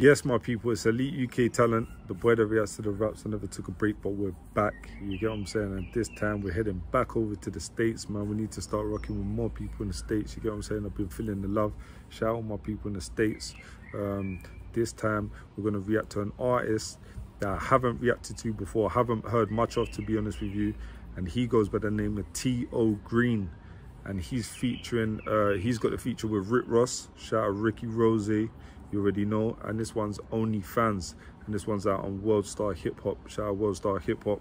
Yes, my people, it's Elite UK Talent, the boy that reacts to the raps. I never took a break, but we're back. You get what I'm saying? And this time we're heading back over to the States, man. We need to start rocking with more people in the States. You get what I'm saying? I've been feeling the love. Shout out my people in the States. This time we're going to react to an artist that I haven't reacted to before. I haven't heard much of, to be honest with you. And he goes by the name of T.O. Green. And he's featuring, he's got the feature with Rick Ross. Shout out Ricky Rose, you already know. And this one's Only Fans. And this one's out on World Star Hip Hop. Shout out World Star Hip Hop.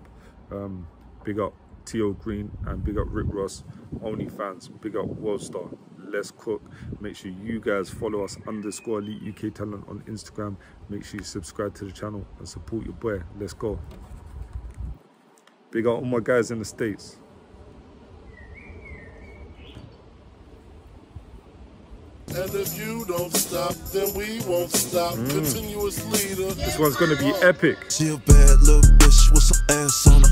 Big up T.O. Green and big up Rick Ross. Only Fans, big up World Star. Let's cook. Make sure you guys follow us _ Elite UK Talent on Instagram. Make sure you subscribe to the channel and support your boy. Let's go. Big up all my guys in the States. And if you don't stop, then we won't stop. Continuous leader. This one's gonna be epic. She a bad little bitch with some ass on her.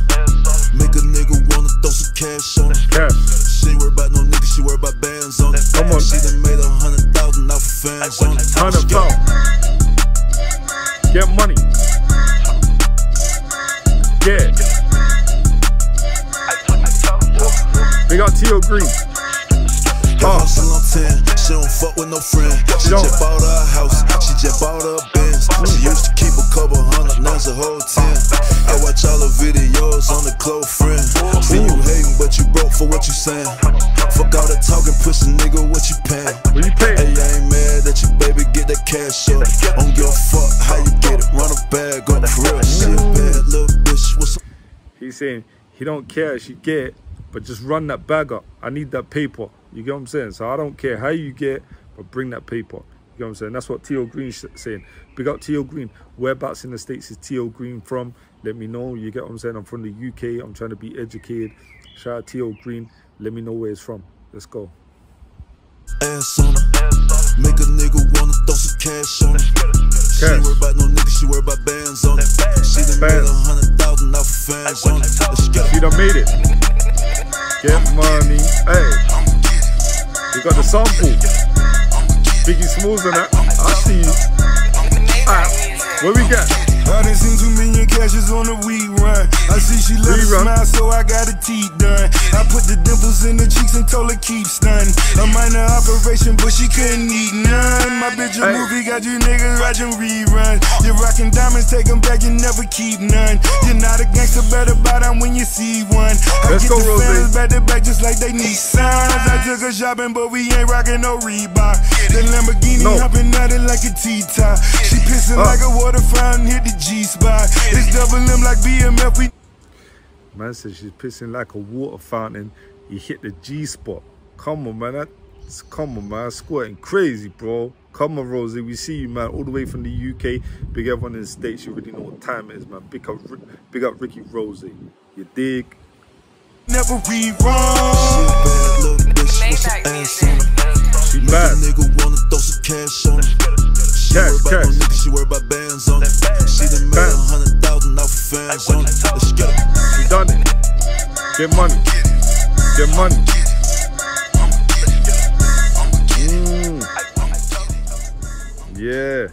Make a nigga wanna throw some cash on her. She ain't worried about no niggas, she worried about bands on it. Come on. She done made 100,000 off of fans on it. Get money. Yeah. We got T.O. Green. She don't fuck with no friend. She just bought her a house. She just bought her a Benz. She used to keep a couple hundred, now it's a whole 10. I watch all her videos on the close friend. See you hating, but you broke for what you saying. Fuck all that talking, push a nigga, what you paying? Hey, I ain't mad that you, baby, get that cash up. Don't give a fuck how you get it. Run a bag on the grill. She a bad little bitch. What's up? He's saying he don't care, she get it, but just run that bag up. I need that paper. You get what I'm saying? So I don't care how you get, but bring that paper. You get what I'm saying? That's what T.O. Green's saying. Big up T.O. Green. Whereabouts in the States is T.O. Green from? Let me know. You get what I'm saying? I'm from the UK. I'm trying to be educated. Shout out T.O. Green. Let me know where it's from. Let's go. Ass on it. Make a nigga wanna throw some cash on it. She ain't worried about no niggas, she worried about bands on it. She done made 100,000 off of fans on it. She done made it. Get money. Hey. You got the sample, Biggie Smalls and that. I see you. Alright, where we got? I done seen 2 million cashes on the weed run. I see she love a smile, so I got her teeth done. I put the dimples in the cheeks and told her keep stunning. A minor operation, but she couldn't eat none. My bitch a movie, got you niggas watching reruns. You're rocking diamonds, take them back, you never keep none. You're not a gangster, better buy them when you see one. I get the fans back to back just like they need signs. I took her shopping, but we ain't rocking no Reebok. The Lamborghini hopping at it like a T-top. She pissing like a water fountain, hit the G-spot. It's double M like BMF, we... Man says she's pissing like a water fountain. You hit the G-spot. Come on, man. That's, come on, man. Squirting crazy, bro. Come on, Rosie. We see you, man. All the way from the UK. Big everyone in the States. You already know what time it is, man. Big up Ricky Rosie. You dig? Never be wrong. She bad. Nigga wanna throw some cash on it. She worried about no niggas, she worried about bands on it. She done made 100,000 off of fans on it. Let's go. She done it. Get money. Get money. Yeah.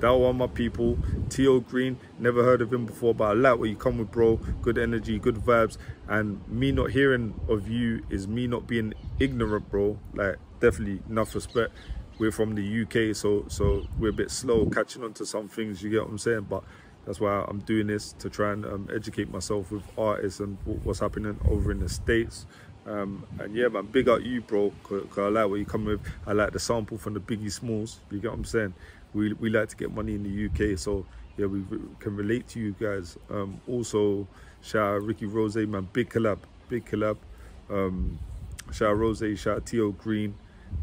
That one, my people. T.O. Green, never heard of him before, but I like what you come with, bro. Good energy, good vibes. And me not hearing of you is me not being ignorant, bro. Like, definitely enough respect. We're from the UK, so we're a bit slow catching on to some things, you get what I'm saying? But that's why I'm doing this, to try and educate myself with artists and what's happening over in the States. And yeah, man, big up you, bro, because I like what you come with. I like the sample from the Biggie Smalls, you get what I'm saying? We like to get money in the UK, so yeah, we can relate to you guys. Also, shout out Ricky Rose, man, big collab. Shout out Rose, shout out T.O. Green.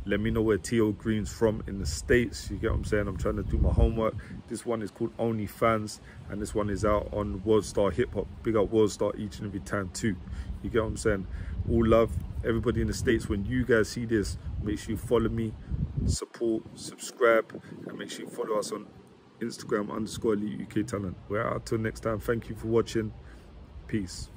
Let me know where T.O. Green's from in the States. You get what I'm saying? I'm trying to do my homework. This one is called Only Fans, and this one is out on World Star Hip Hop. Big up World Star each and every time too. You get what I'm saying? All love, everybody in the States. When you guys see this, make sure you follow me, support, subscribe, and make sure you follow us on Instagram _ Elite UK Talent. We're out till next time. Thank you for watching. Peace.